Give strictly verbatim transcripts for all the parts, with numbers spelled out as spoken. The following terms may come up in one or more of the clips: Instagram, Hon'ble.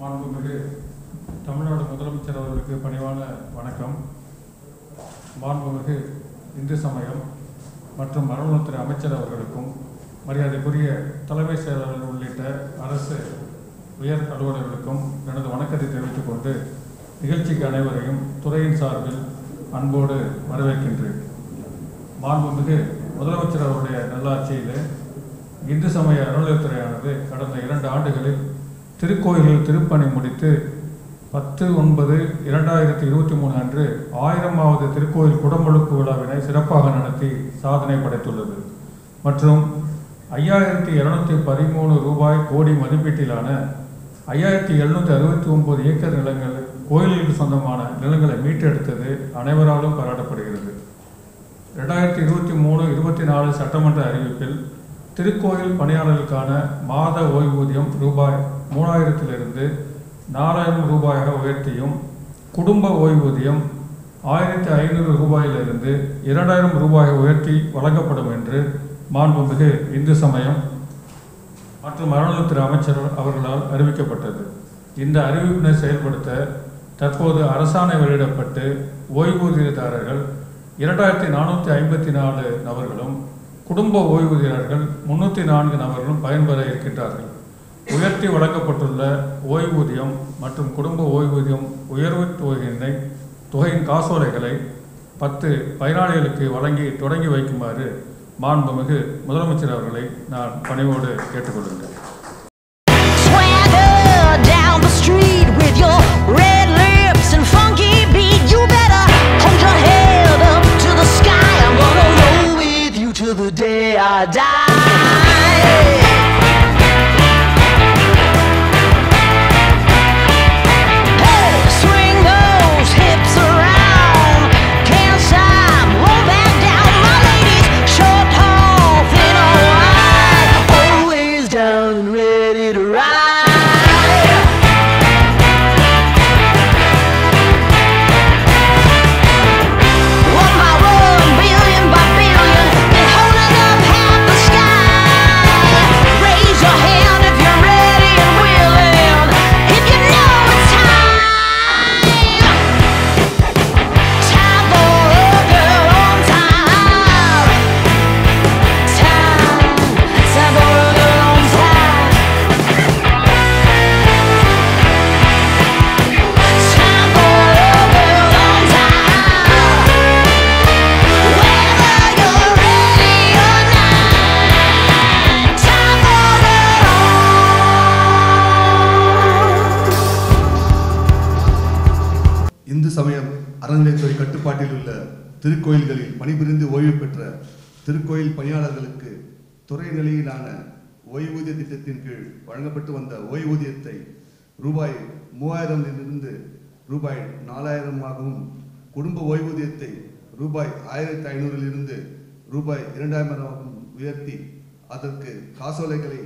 மாண்புமிகு தமிழ்நாடு முதலமைச்சர் அவர்களுக்கு பணிவான வணக்கம். மாண்புமிகு இந்து சமயம் மற்றும் மரபணுத்துறை அமைச்சர் அவர்களுக்கும் மரியாதைக்குரிய தலைமை செயலாளர் உள்ளிட்ட அரசு உயர் அலுவலர்களுக்கும் எனது வணக்கத்தை தெரிவித்துக் கொண்டு நிகழ்ச்சிக்கு அனைவரையும் துறையின் சார்பில் அன்போடு வரவேற்கின்றேன். மாண்புமிகு முதலமைச்சர் அவருடைய நல்லாட்சியிலே இந்து சமய அறநிலையத்துறையானது கடந்த இரண்டு ஆண்டுகளில் திருக்கோயில்கள் திருப்பணி முடித்து பத்து ஒன்பது இரண்டாயிரத்தி இருபத்தி மூணு அன்று ஆயிரமாவது திருக்கோயில் குடமுழுக்கு விழாவினை சிறப்பாக நடத்தி சாதனை படைத்துள்ளது மற்றும் ஐயாயிரத்தி இருநூத்தி பதிமூணு ரூபாய் கோடி மதிப்பீட்டிலான ஐயாயிரத்தி எழுநூற்றி அறுபத்தி ஒன்பது ஏக்கர் நிலங்கள் கோயிலுக்கு சொந்தமான நிலங்களை மீட்டெடுத்தது அனைவராலும் பாராட்டப்படுகிறது. ரெண்டாயிரத்தி இருபத்தி மூணு இருபத்தி நாலு சட்டமன்ற அறிவிப்பில் திருக்கோயில் பணியாளர்களுக்கான மாத ஓய்வூதியம் ரூபாய் மூணாயிரத்திலிருந்து நாலாயிரம் ரூபாயாக உயர்த்தியும் குடும்ப ஓய்வூதியம் ஆயிரத்தி ஐநூறு ரூபாயிலிருந்து இரண்டாயிரம் ரூபாய் உயர்த்தி வழங்கப்படும் என்று மாண்புமிகு இந்து சமயம் மற்றும் அறநிலையத்துறை அமைச்சர் அவர்களால் அறிவிக்கப்பட்டது. இந்த அறிவிப்பினை செயல்படுத்த தற்போது அரசாணை வெளியிடப்பட்டு ஓய்வூதியதாரர்கள் இரண்டாயிரத்தி நானூற்றி ஐம்பத்தி நாலு நபர்களும் குடும்ப ஓய்வூதியர்கள் முன்னூற்றி நான்கு நபர்களும் பயன்பெற இருக்கின்றார்கள். உயர்த்தி வழங்கப்பட்டுள்ள ஓய்வூதியம் மற்றும் குடும்ப ஓய்வூதியம் உயர்வு தொகையினை தொகையின் காசோலைகளை பத்து பயனாளிகளுக்கு வழங்கி தொடங்கி வைக்குமாறு மாண்புமிகு முதலமைச்சர் அவர்களை நான் பணிவோடு கேட்டுக்கொள்கின்றேன். The day I die. அறநிலையத்துறை கட்டுப்பாட்டில் உள்ள திருக்கோயில்களில் பணிபுரிந்து ஓய்வு பெற்ற திருக்கோயில் பணியாளர்களுக்கு துறை நிலையிலான ஓய்வூதிய திட்டத்தின் கீழ் வழங்கப்பட்டு வந்த ஓய்வூதியத்தை ரூபாய் மூவாயிரமிலிருந்து ரூபாய் நாலாயிரமாகவும் குடும்ப ஓய்வூதியத்தை ரூபாய் ஆயிரத்தி ஐநூறிலிருந்து ரூபாய் இரண்டாயிரமாகவும் உயர்த்தி அதற்கு காசோலைகளை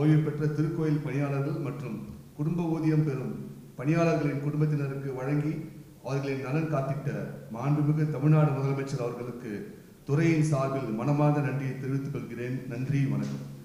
ஓய்வு பெற்ற திருக்கோயில் பணியாளர்கள் மற்றும் குடும்ப ஊதியம் பெறும் பணியாளர்களின் குடும்பத்தினருக்கு வழங்கி அவர்களின் நலன் காத்திட்ட மாண்புமிகு தமிழ்நாடு முதலமைச்சர் அவர்களுக்கு துறையின் சார்பில் மனமார்ந்த நன்றியை தெரிவித்துக் கொள்கிறேன். நன்றி, வணக்கம்.